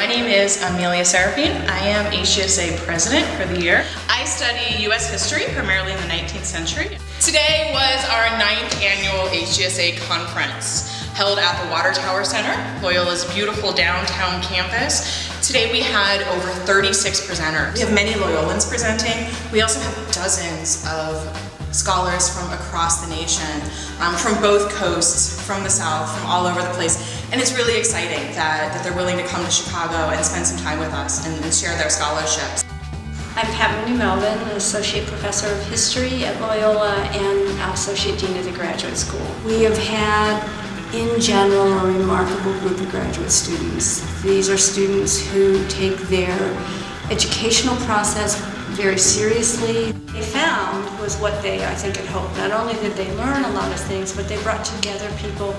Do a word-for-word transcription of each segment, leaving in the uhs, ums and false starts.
My name is Amelia Seraphine. I am H G S A president for the year. I study U S history, primarily in the nineteenth century. Today was our ninth annual H G S A conference, held at the Water Tower Center, Loyola's beautiful downtown campus. Today we had over thirty-six presenters. We have many Loyolans presenting. We also have dozens of scholars from across the nation, um, from both coasts, from the South, from all over the place. And it's really exciting that, that they're willing to come to Chicago and spend some time with us and, and share their scholarships. I'm Pat Mundy Melvin, an Associate Professor of History at Loyola and Associate Dean of the Graduate School. We have had, in general, a remarkable group of graduate students. These are students who take their educational process very seriously. What they found was what they, I think, had hoped. Not only did they learn a lot of things, but they brought together people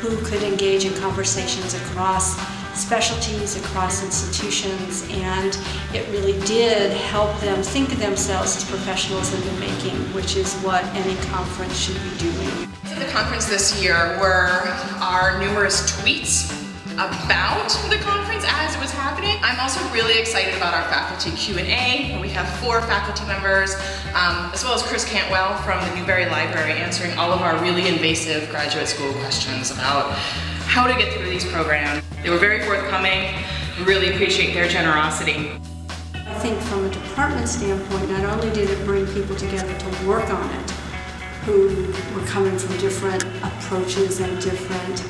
who could engage in conversations across specialties, across institutions, and it really did help them think of themselves as professionals in the making, which is what any conference should be doing. The conference this year were our numerous tweets about the conference as it was happening. I'm also really excited about our faculty Q and A, where we have four faculty members, um, as well as Chris Cantwell from the Newberry Library answering all of our really invasive graduate school questions about how to get through these programs. They were very forthcoming. We really appreciate their generosity. I think from a department standpoint, not only did it bring people together to work on it, who were coming from different approaches and different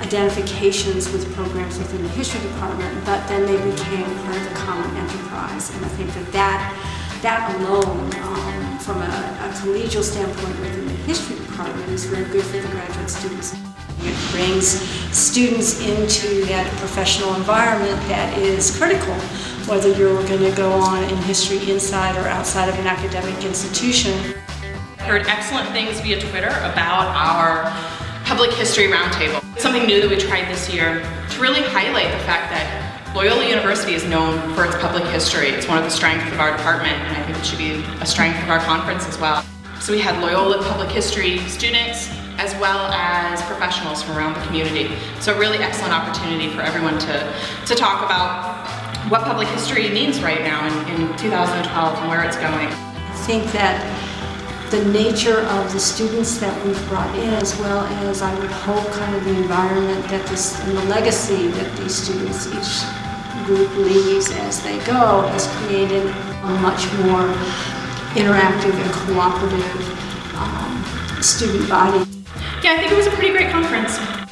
identifications with programs within the history department, but then they became part of a common enterprise. And I think that that, that alone, um, from a, a collegial standpoint within the history department, is very good for the graduate students. It brings students into that professional environment that is critical, whether you're going to go on in history inside or outside of an academic institution. Heard excellent things via Twitter about our public history roundtable. Something new that we tried this year to really highlight the fact that Loyola University is known for its public history. It's one of the strengths of our department, and I think it should be a strength of our conference as well. So we had Loyola public history students as well as professionals from around the community. So a really excellent opportunity for everyone to, to talk about what public history means right now in, in two thousand twelve and where it's going. I think that the nature of the students that we've brought in, as well as, I would hope, kind of the environment that this, and the legacy that these students, each group leaves as they go, has created a much more interactive and cooperative um, student body. Yeah, I think it was a pretty great conference.